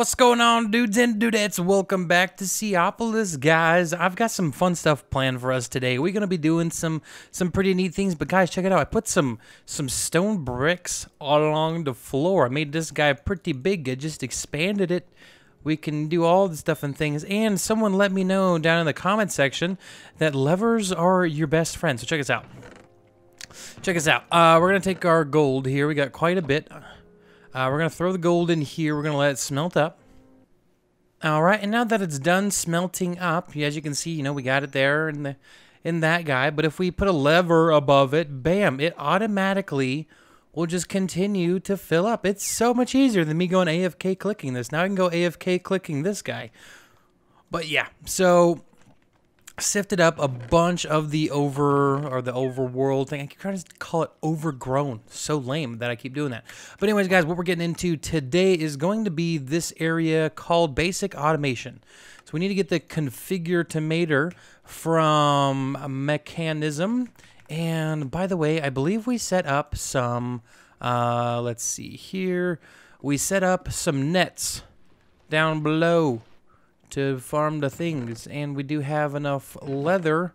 What's going on, dudes and dudettes? Welcome back to Seaopolis, guys. I've got some fun stuff planned for us today. We're going to be doing some pretty neat things, but guys, check it out. I put some stone bricks all along the floor. I made this guy pretty big. I just expanded it. We can do all the stuff and things. And someone let me know down in the comment section that levers are your best friend. So check us out. Check us out. We're going to take our gold here. We got quite a bit. We're going to throw the gold in here. We're going to let it smelt up. All right, and now that it's done smelting up, as you can see, you know, we got it there in that guy. But if we put a lever above it, bam, it automatically will just continue to fill up. It's so much easier than me going AFK clicking this. Now I can go AFK clicking this guy. But yeah, so sifted up a bunch of the overworld thing. I keep trying to call it overgrown. So lame that I keep doing that. But anyways, guys, what we're getting into today is going to be this area called basic automation. So we need to get the configure tomater from mechanism. And by the way, I believe we set up some, let's see here. We set up some nets down below to farm the things, and we do have enough leather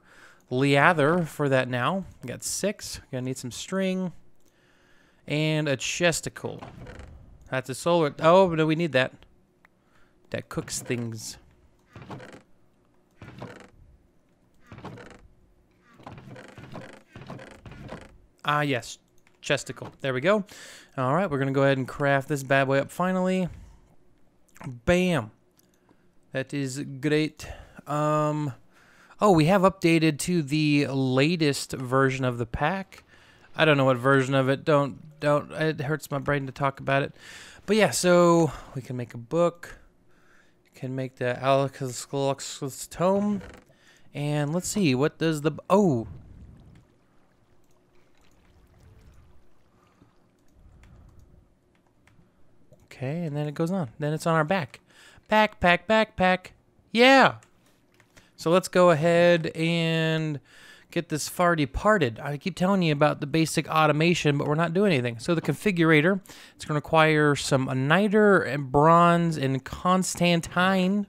for that now. We got 6. Gonna need some string and a chesticle. That's a solar. Oh no, we need that. That cooks things. Ah yes, chesticle. There we go. All right, we're gonna go ahead and craft this bad boy up finally. Bam. That is great. Oh, we have updated to the latest version of the pack. I don't know what version of it. Don't. It hurts my brain to talk about it. But yeah, so we can make a book. We can make the Alcuslux Tome. And let's see, what does the... Oh! Okay, and then it goes on. Then it's on our back. Backpack. Yeah. So let's go ahead and get this farty parted. I keep telling you about the basic automation, but we're not doing anything. So the configurator, it's going to require some niter and bronze and Constantinople.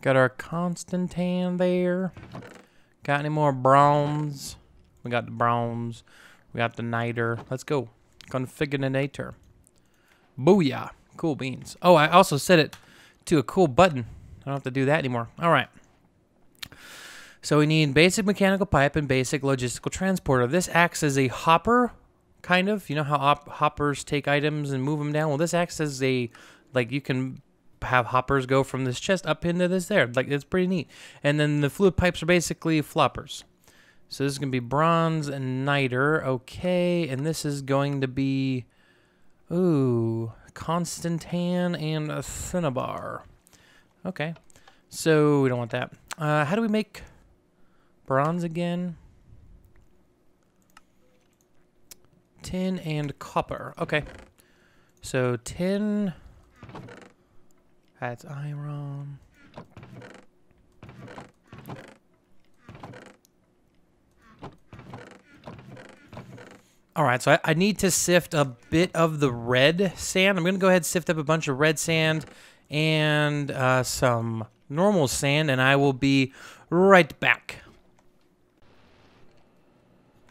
Got our Constantine there. Got any more bronze? We got the bronze. We got the niter. Let's go. Configurinator. Booyah. Cool beans. Oh, I also set it to a cool button. I don't have to do that anymore. All right. So we need basic mechanical pipe and basic logistical transporter. This acts as a hopper, kind of. You know how hoppers take items and move them down? Well, this acts as a, like, you can have hoppers go from this chest up into this there. Like, it's pretty neat. And then the fluid pipes are basically floppers. So this is going to be bronze and niter. Okay, and this is going to be, ooh, Constantine and a cinnabar. Okay, so we don't want that. How do we make bronze again? Tin and copper. Okay, so tin... That's iron. Alright, so I need to sift a bit of the red sand. I'm going to go ahead and sift up a bunch of red sand and some normal sand, and I will be right back.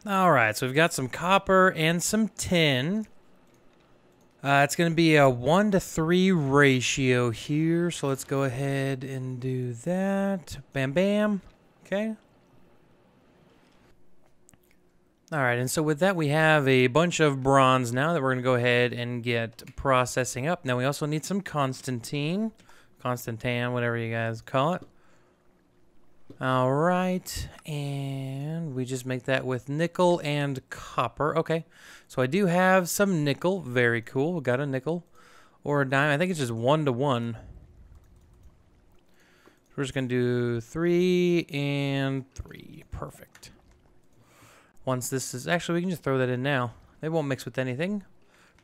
Alright, so we've got some copper and some tin. It's going to be a 1-to-3 ratio here, so let's go ahead and do that. Bam, bam. Okay. All right, and so with that, we have a bunch of bronze now that we're going to go ahead and get processing up. Now, we also need some Constantine, whatever you guys call it. All right, and we just make that with nickel and copper. Okay, so I do have some nickel. Very cool. We got a nickel or a dime. I think it's just 1-to-1. We're just going to do 3 and 3. Perfect. Once this is... Actually, we can just throw that in now. It won't mix with anything.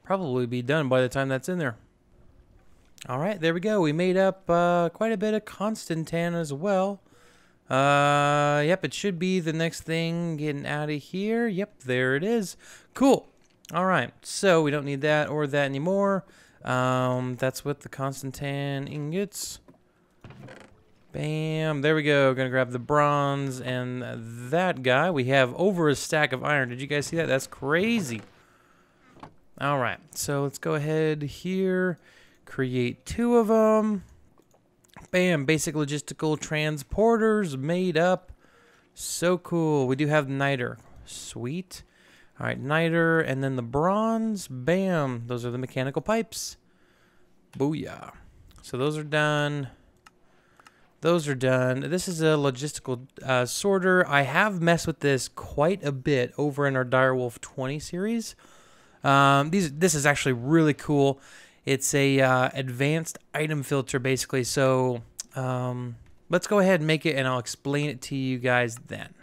Probably be done by the time that's in there. All right, there we go. We made up quite a bit of Constantine as well. Yep, it should be the next thing getting out of here. Yep, there it is. Cool. All right, so we don't need that or that anymore. That's with the Constantan ingots. Bam, there we go. Gonna grab the bronze and that guy. We have over a stack of iron. Did you guys see that? That's crazy. All right, so let's go ahead here, create two of them. Bam, basic logistical transporters made up. So cool. We do have niter. Sweet. All right, niter and then the bronze. Bam, those are the mechanical pipes. Booyah. So those are done. Those are done. This is a logistical sorter. I have messed with this quite a bit over in our Direwolf 20 series. This is actually really cool. It's a advanced item filter, basically. So let's go ahead and make it, and I'll explain it to you guys then.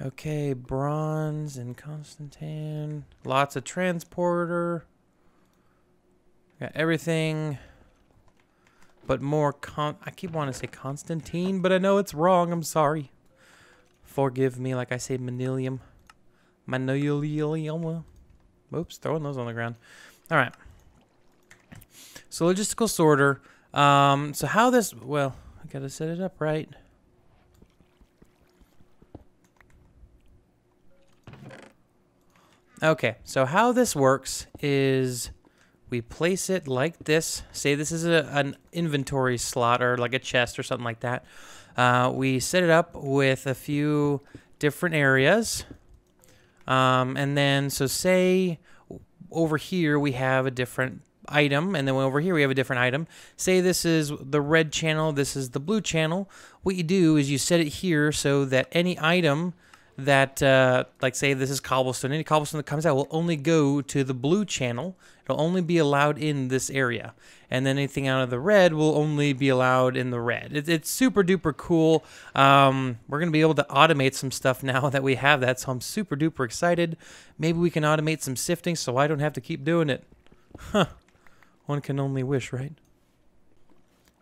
Okay, bronze and Constantan. Lots of transporter. Got everything. But more I keep wanting to say Constantine, but I know it's wrong. I'm sorry. Forgive me, like I say, Manilium. Manilium. Oops, throwing those on the ground. All right. So logistical sorter. So how this? Well, I gotta set it up right. Okay. So how this works is, we place it like this. Say this is an inventory slot or like a chest or something like that. We set it up with a few different areas. And then, so say over here we have a different item, and then over here we have a different item. Say this is the red channel, this is the blue channel. What you do is you set it here so that any item that, like say this is cobblestone, any cobblestone that comes out will only go to the blue channel. It'll only be allowed in this area. And then anything out of the red will only be allowed in the red. It's super duper cool. We're going to be able to automate some stuff now that we have that, so I'm super duper excited. Maybe we can automate some sifting so I don't have to keep doing it. Huh. One can only wish, right?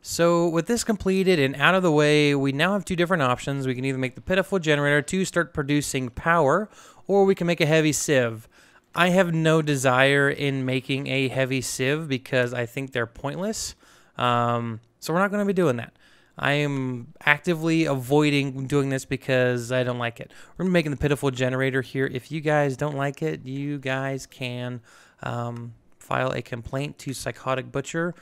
So with this completed and out of the way, we now have two different options. We can either make the pitiful generator to start producing power, or we can make a heavy sieve. I have no desire in making a heavy sieve because I think they're pointless. So we're not going to be doing that. I am actively avoiding doing this because I don't like it. We're making the pitiful generator here. If you guys don't like it, you guys can file a complaint to Psychotic Butcher.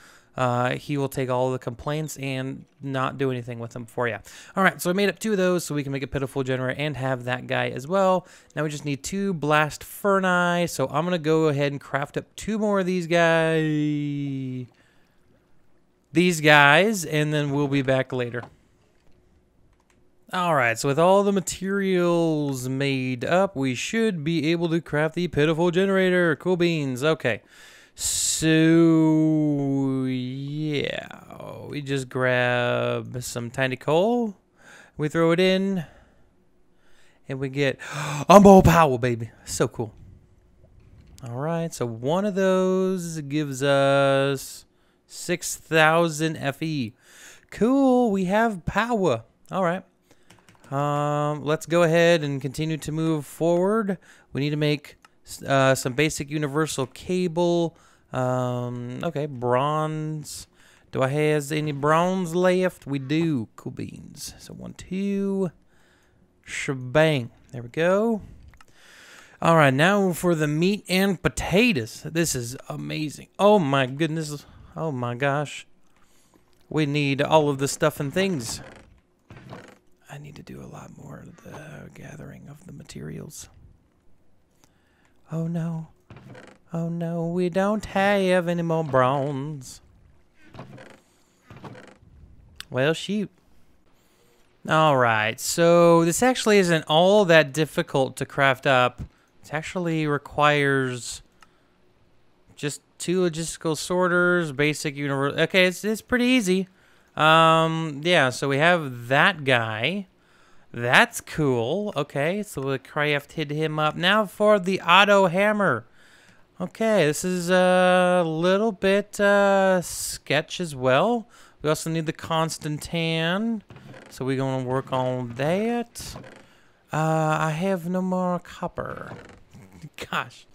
He will take all the complaints and not do anything with them for you. All right, so I made up two of those so we can make a pitiful generator and have that guy as well. Now we just need two blast furnae, so I'm going to go ahead and craft up two more of these guys. These guys, and then we'll be back later. All right, so with all the materials made up, we should be able to craft the pitiful generator. Cool beans. Okay. So, yeah, we just grab some tiny coal, we throw it in, and we get Umbo Power, baby. So cool. All right, so one of those gives us 6,000 FE. Cool, we have power. All right. Let's go ahead and continue to move forward. We need to make some basic universal cable. Okay, bronze. Do I have any bronze left? We do. Cool beans. So 1, 2, shebang. There we go. All right, now for the meat and potatoes. This is amazing. Oh my goodness. Oh my gosh. We need all of the stuff and things. I need to do a lot more of the gathering of the materials. Oh no. Oh no, we don't have any more bronze. Well, shoot. Alright, so this actually isn't all that difficult to craft up. It actually requires just two logistical sorters, basic universe. Okay, it's pretty easy. Yeah, so we have that guy. That's cool. Okay, so the craft hid him up. Now for the auto hammer. Okay, this is a little bit sketch as well, We also need the Constantan, so we're going to work on that. I have no more copper. Gosh.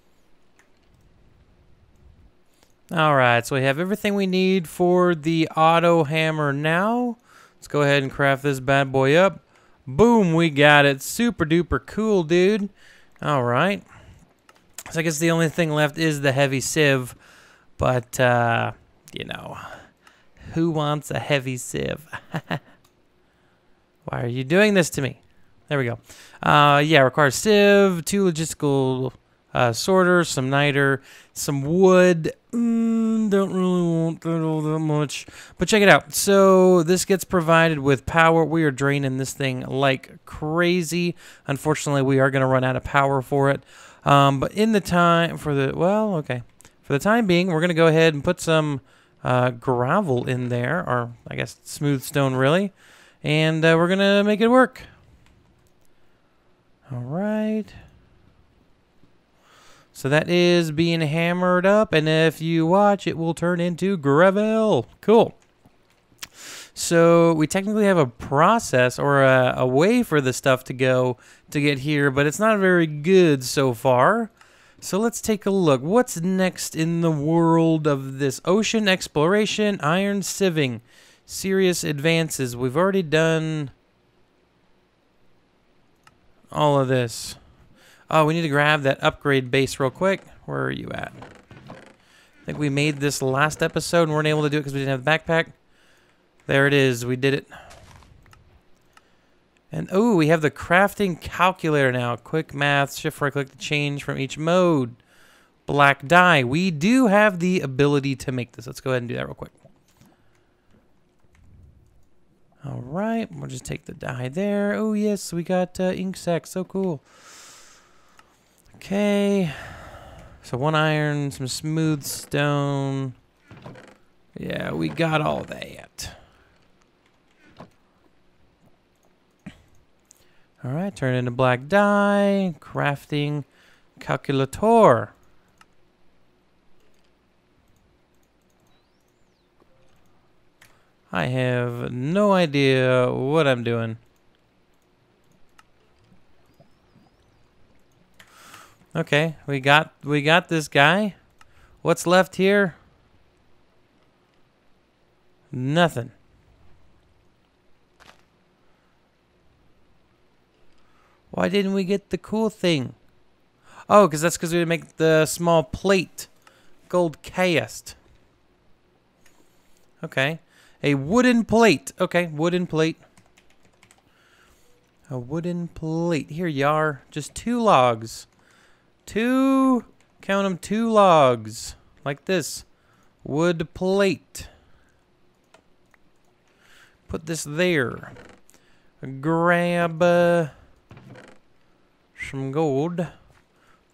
Alright, so we have everything we need for the auto hammer now. Let's go ahead and craft this bad boy up. Boom, we got it. Super duper cool, dude. Alright. So I guess the only thing left is the heavy sieve. But, you know... Who wants a heavy sieve? Why are you doing this to me? There we go. Yeah, requires sieve, 2 logistical sorters, some niter, some wood. Don't really want that all that much. But check it out. So this gets provided with power. We are draining this thing like crazy. Unfortunately, we are going to run out of power for it. But in the time for the... Well, okay. For the time being, we're going to go ahead and put some... gravel in there, or I guess smooth stone really, and we're gonna make it work. Alright, so that is being hammered up, and if you watch it will turn into gravel. Cool. So we technically have a process or a way for the stuff to go to get here, but it's not very good so far. So let's take a look. What's next in the world of this? Ocean exploration, iron sieving, serious advances. We've already done all of this. Oh, we need to grab that upgrade base real quick. Where are you at? I think we made this last episode and weren't able to do it because we didn't have the backpack. There it is. We did it. And, oh, we have the crafting calculator now. Quick math, shift right click to change from each mode. Black dye. We do have the ability to make this. Let's go ahead and do that real quick. All right. We'll just take the dye there. Oh, yes. We got ink sac. So cool. Okay. So 1 iron, some smooth stone. Yeah, we got all that. All right, turn it into black dye, crafting calculator. I have no idea what I'm doing. Okay, we got this guy. What's left here? Nothing. Why didn't we get the cool thing? Oh, because that's because we make the small plate. Gold cast. Okay. A wooden plate. Okay, wooden plate. A wooden plate. Here you are. Just 2 logs. 2. Count them, 2 logs. Like this. Wood plate. Put this there. Grab... some gold.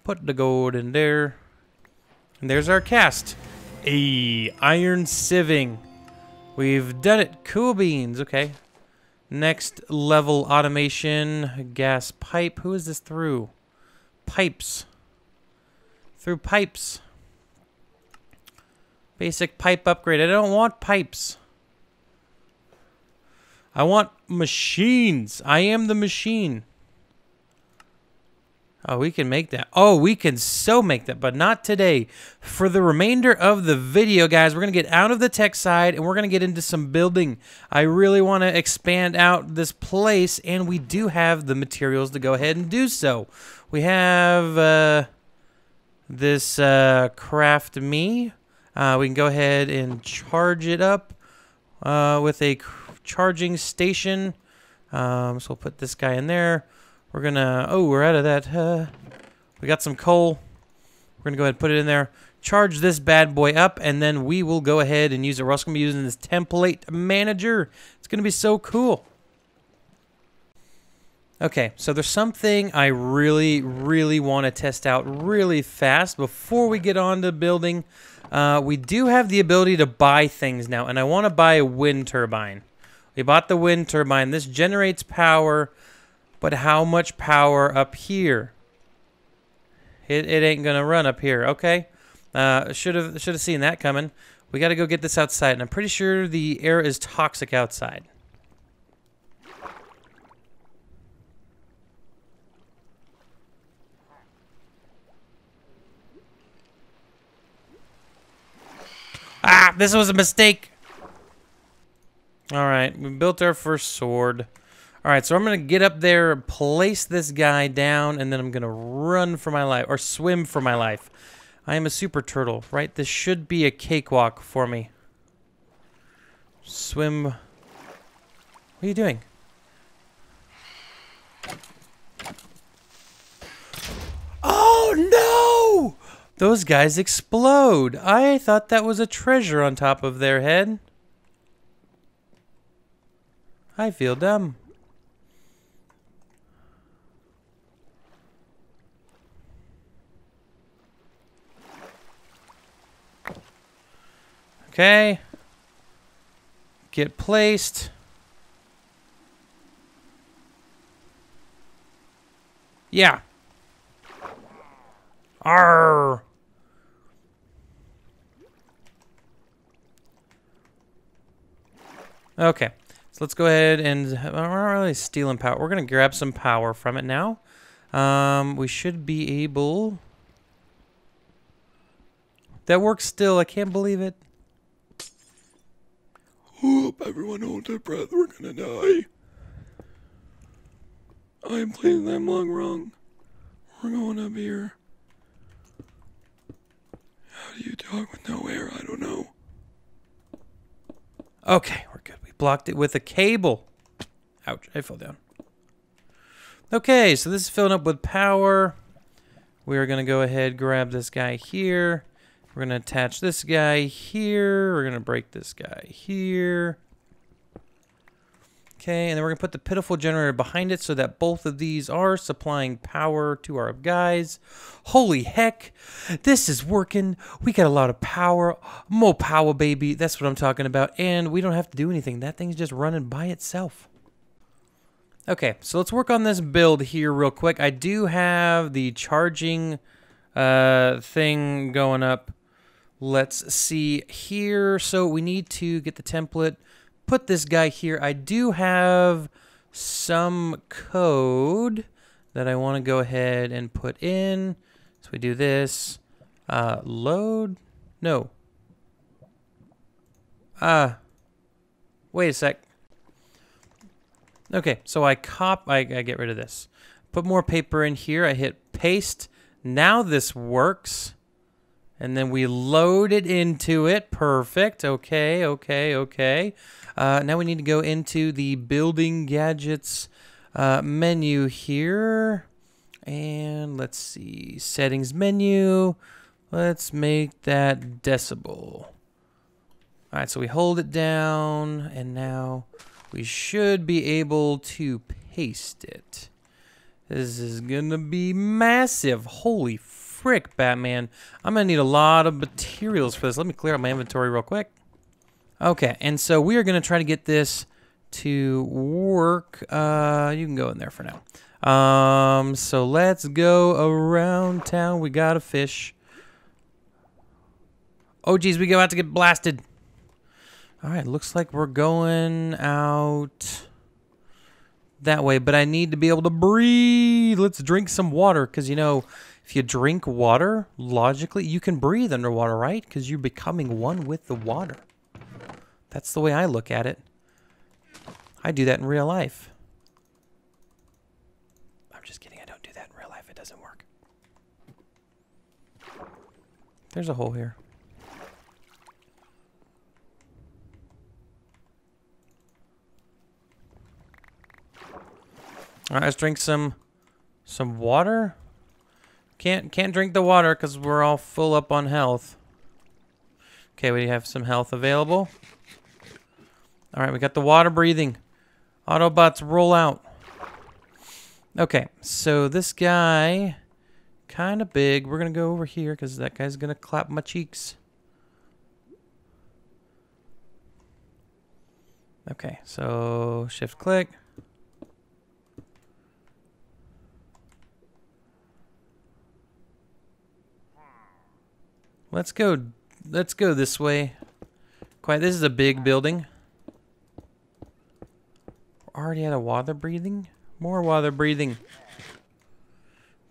Put the gold in there. And there's our cast. A iron sieving. We've done it. Cool beans. Okay. Next level automation. Gas pipe. Who is this through? Pipes. Through pipes. Basic pipe upgrade. I don't want pipes. I want machines. I am the machine. Oh, we can make that. Oh, we can so make that, but not today. For the remainder of the video, guys, we're going to get out of the tech side, and we're going to get into some building. I really want to expand out this place, and we do have the materials to go ahead and do so. We have this craft me. We can go ahead and charge it up with a charging station. So we'll put this guy in there. We're gonna, oh, we're out of that, we got some coal. We're gonna go ahead and put it in there. Charge this bad boy up, and then we will go ahead and use it. We're also gonna be using this template manager. It's gonna be so cool. Okay, so there's something I really, really wanna test out really fast before we get on to building. We do have the ability to buy things now, and I wanna buy a wind turbine. We bought the wind turbine. This generates power. But how much power up here? It ain't gonna run up here. Okay, should have seen that coming. We gotta go get this outside, and I'm pretty sure the air is toxic outside. Ah, this was a mistake. All right, we built our first sword. All right, so I'm gonna get up there, place this guy down, and then I'm gonna run for my life, or swim for my life. I am a super turtle, right? This should be a cakewalk for me. Swim. What are you doing? Oh, no! Those guys explode. I thought that was a treasure on top of their head. I feel dumb. Okay. Get placed. Yeah. Arr. Okay, so let's go ahead and we're not really stealing power. We're gonna grab some power from it now. We should be able. That works still. I can't believe it. Oop, everyone hold their breath, we're gonna die. I am playing them long wrong. We're going up here. How do you talk with no air? I don't know. Okay, we're good. We blocked it with a cable. Ouch, I fell down. Okay, so this is filling up with power. We are gonna go ahead, grab this guy here. We're gonna attach this guy here. We're gonna break this guy here. Okay, and then we're gonna put the pitiful generator behind it so that both of these are supplying power to our guys. Holy heck, this is working. We got a lot of power. More power, baby. That's what I'm talking about. And we don't have to do anything. That thing's just running by itself. Okay, so let's work on this build here real quick. I do have the charging thing going up. Let's see here. So we need to get the template, put this guy here. I do have some code that I want to go ahead and put in. So we do this, load, no. Wait a sec. Okay, so I get rid of this. Put more paper in here, I hit paste. Now this works. And then we load it into it. Perfect. Okay, okay, okay. Now we need to go into the building gadgets menu here. And let's see. Settings menu. Let's make that decibel. All right, so we hold it down. And now we should be able to paste it. This is gonna be massive. Holy frick, Batman. I'm gonna need a lot of materials for this. Let me clear out my inventory real quick. Okay, and so we are gonna try to get this to work. You can go in there for now. So let's go around town. We got a fish. Oh geez, we go out to get blasted. All right, looks like we're going out that way, but I need to be able to breathe. Let's drink some water, because you know, if you drink water, logically, you can breathe underwater, right? Because you're becoming one with the water. That's the way I look at it. I do that in real life. I'm just kidding, I don't do that in real life. It doesn't work. There's a hole here. All right, let's drink some water. Can't drink the water because we're all full up on health. Okay, we have some health available. All right, we got the water breathing. Autobots roll out. Okay, so this guy, kind of big. We're gonna go over here because that guy's gonna clap my cheeks. Okay, so shift click. Let's go this way. Quite, this is a big building. We're already out of water breathing. More water breathing.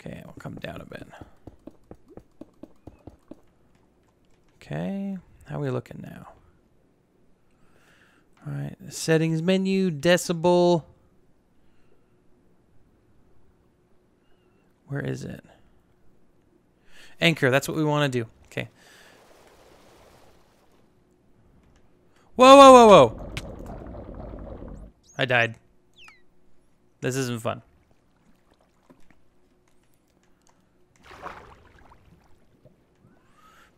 Okay, I'll come down a bit. Okay, how are we looking now? Alright, settings menu, decibel. Where is it? Anchor, that's what we want to do. Okay. Whoa, whoa, whoa, whoa. I died. This isn't fun.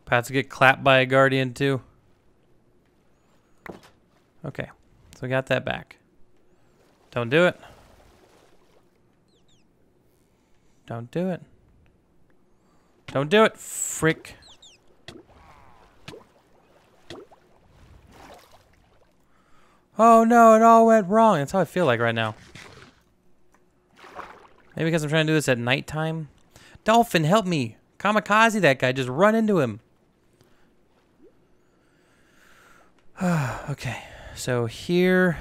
About to get clapped by a guardian too. Okay, so we got that back. Don't do it. Don't do it. Don't do it, frick. Oh no, it all went wrong. That's how I feel like right now. Maybe because I'm trying to do this at nighttime. Dolphin, help me. Kamikaze that guy, just run into him. Okay, so here,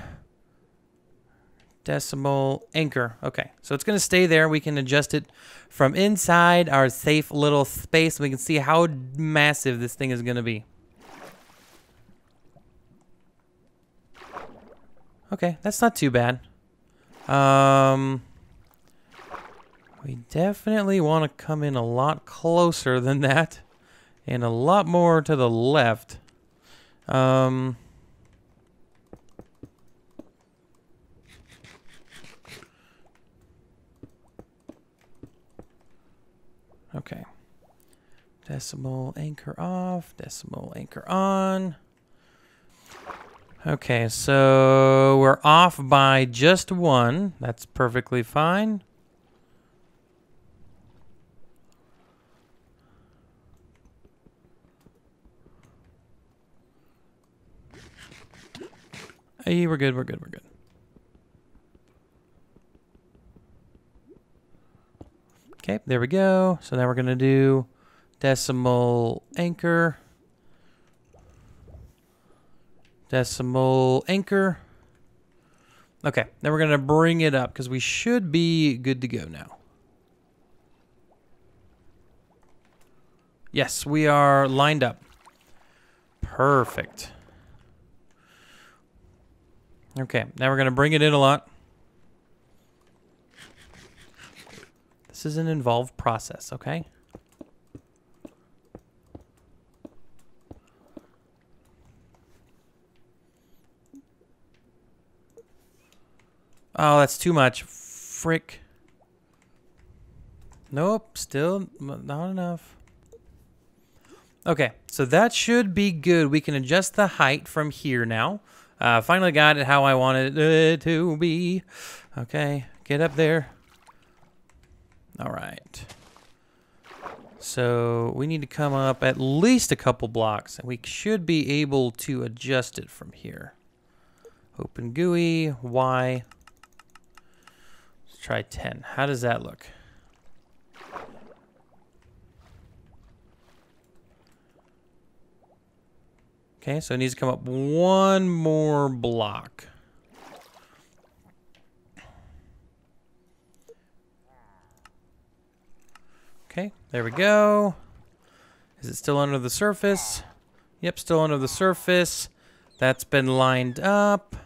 decimal, anchor. Okay, so it's going to stay there. We can adjust it from inside our safe little space. We can see how massive this thing is going to be. Okay, that's not too bad. We definitely want to come in a lot closer than that and a lot more to the left. Okay. Decimal anchor off, decimal anchor on. Okay, so we're off by just one. That's perfectly fine. Hey, we're good, we're good, we're good. Okay, there we go. So now we're gonna do decimal anchor. Decimal anchor. Okay, now we're gonna bring it up because we should be good to go now. Yes, we are lined up. Perfect. Okay, now we're going to bring it in a lot. This is an involved process, okay? Oh, that's too much. Frick. Nope, still not enough. Okay, so that should be good. We can adjust the height from here now. Finally got it how I wanted it to be. Okay, get up there. All right. So we need to come up at least a couple blocks, and we should be able to adjust it from here. Open GUI, Y. Let's try 10. How does that look? Okay, so it needs to come up one more block. Okay, there we go. Is it still under the surface? Yep, still under the surface. That's been lined up.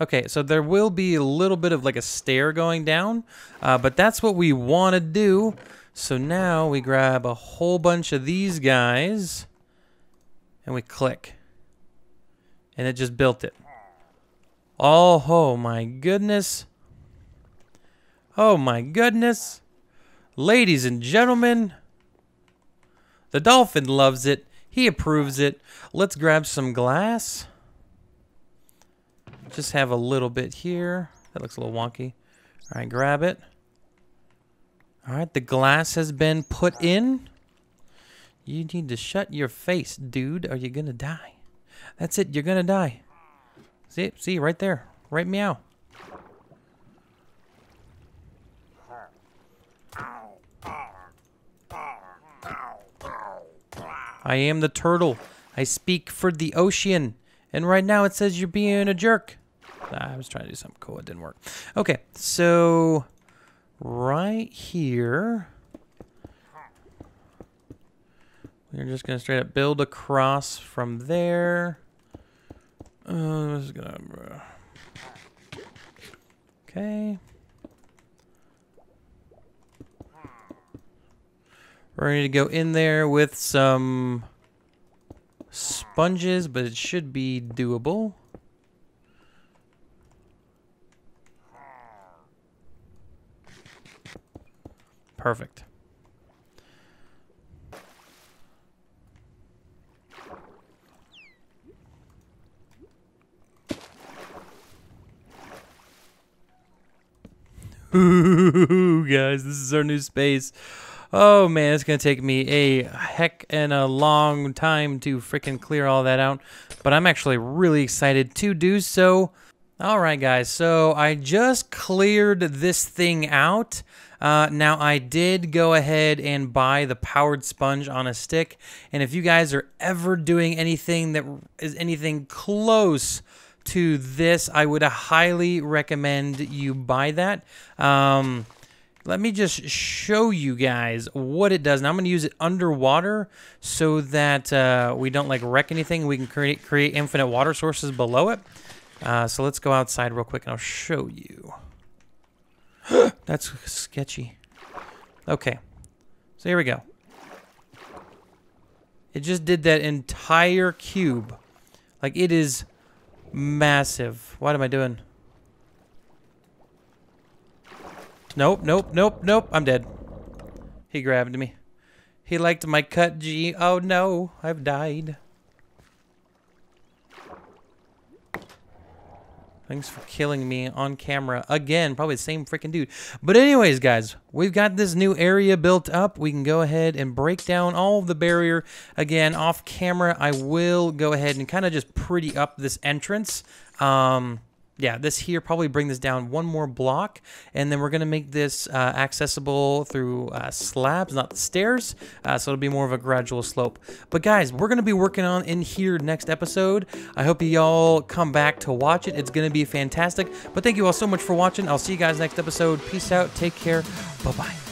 Okay, so there will be a little bit of like a stair going down, but that's what we want to do. So now we grab a whole bunch of these guys and we click. And it just built it. Oh my goodness. Oh my goodness. Ladies and gentlemen, the dolphin loves it. He approves it. Let's grab some glass. Just have a little bit here. That looks a little wonky. All right, grab it. All right, the glass has been put in. You need to shut your face, dude, or you're gonna die. That's it, you're gonna die. See, right there. Right meow. I am the turtle. I speak for the ocean. And right now it says you're being a jerk. Nah, I was trying to do something cool. It didn't work. Okay, so right here, we're just going to straight up build across from there. This is gonna... Okay. We're going to go in there with some sponges, but it should be doable. Perfect. Ooh, guys, this is our new space. Oh man, it's gonna take me a heck and a long time to freaking clear all that out, but I'm actually really excited to do so. Alright guys, so I just cleared this thing out. Now I did go ahead and buy the powered sponge on a stick, and if you guys are ever doing anything that is anything close to this, I would highly recommend you buy that. Let me just show you guys what it does. Now I'm going to use it underwater so that we don't like wreck anything. We can create infinite water sources below it. So let's go outside real quick and I'll show you. That's sketchy. Okay, so here we go. It just did that entire cube. Like, it is massive. What am I doing? Nope, nope, nope, nope. I'm dead. He grabbed me. He liked my cut, G. Oh no, I've died. Thanks for killing me on camera again. Probably the same freaking dude. But anyways, guys, we've got this new area built up. We can go ahead and break down all of the barrier. Again, off camera, I will go ahead and kind of just pretty up this entrance. Yeah, this here, probably bring this down one more block, and then we're going to make this accessible through slabs, not the stairs, so it'll be more of a gradual slope. But guys, we're going to be working on in here next episode. I hope you all come back to watch it. It's going to be fantastic. But thank you all so much for watching. I'll see you guys next episode. Peace out. Take care. Bye-bye.